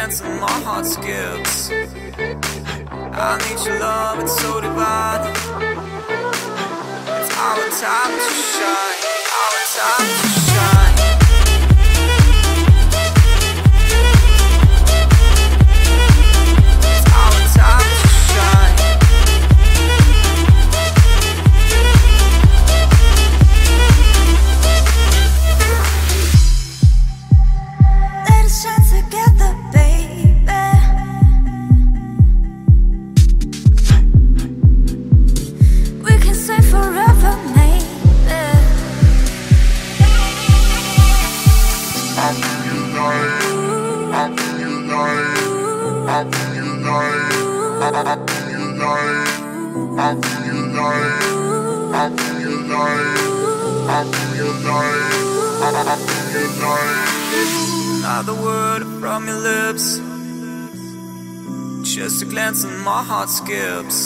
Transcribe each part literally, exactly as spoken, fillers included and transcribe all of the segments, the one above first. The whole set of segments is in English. dance and my heart skips. I need your love, it's so divine. It's our time to shine, our time to shine. It's our time to shine. Let us shine together, baby. Another word from your lips, just a glance and my heart skips.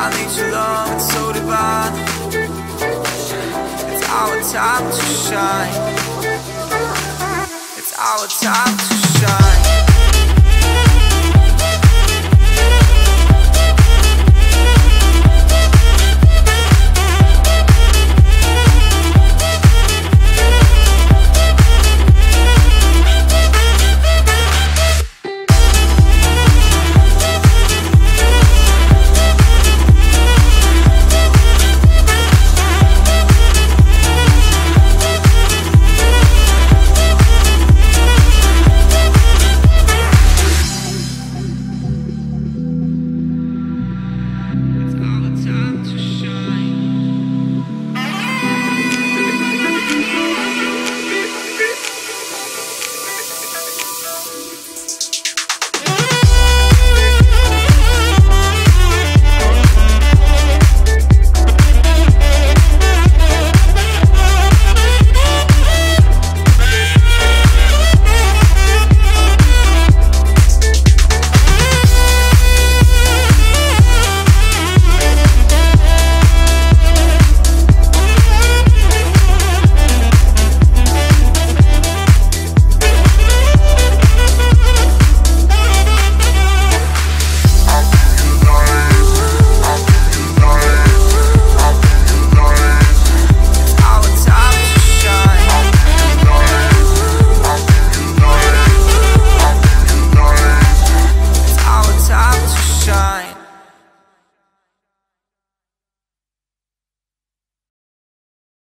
I need your love, it's so divine. It's our time to shine. It's our time to shine.